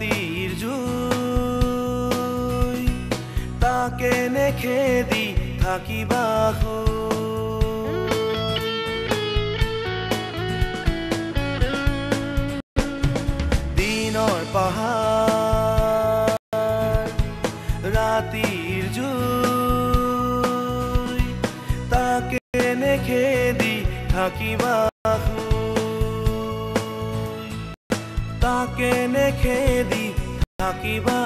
মোতির জুই তাকে নেখে দি থাকিবা দিনর পাহাড় রাতির জুই তাকে নেখে দি থাকিবা তাকে নেখে দি থাকিবা।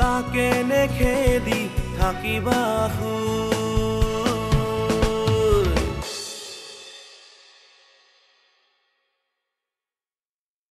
Takene khedi thakiba khu।